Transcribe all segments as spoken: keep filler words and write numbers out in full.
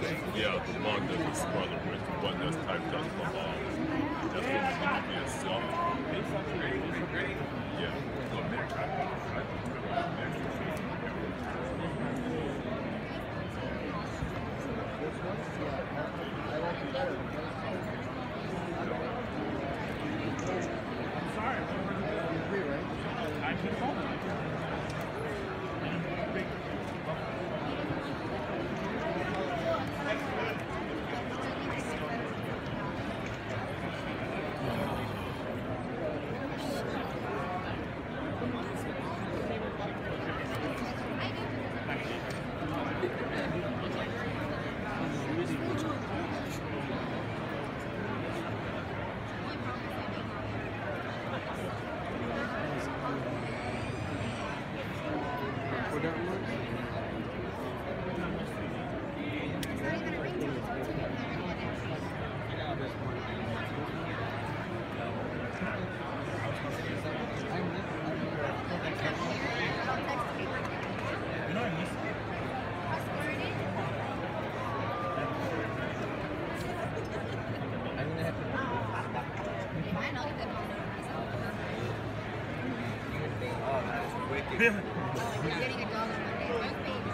Yeah, the long doesn't struggle with what this type does for long. That's what it is. So, yeah. I'm sorry, I'm agree, right? I can hold it.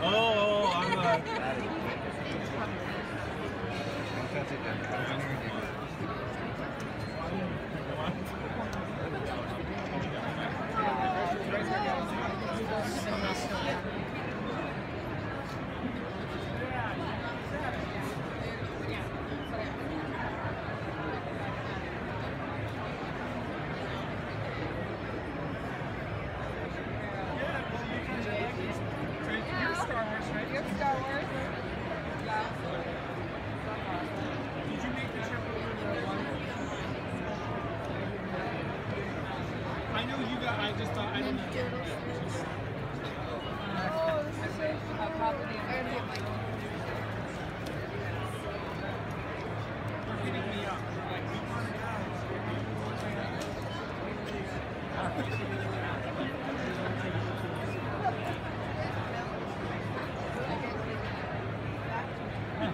Oh, I'm not.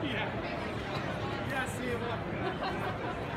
Yeah. Yeah, see you.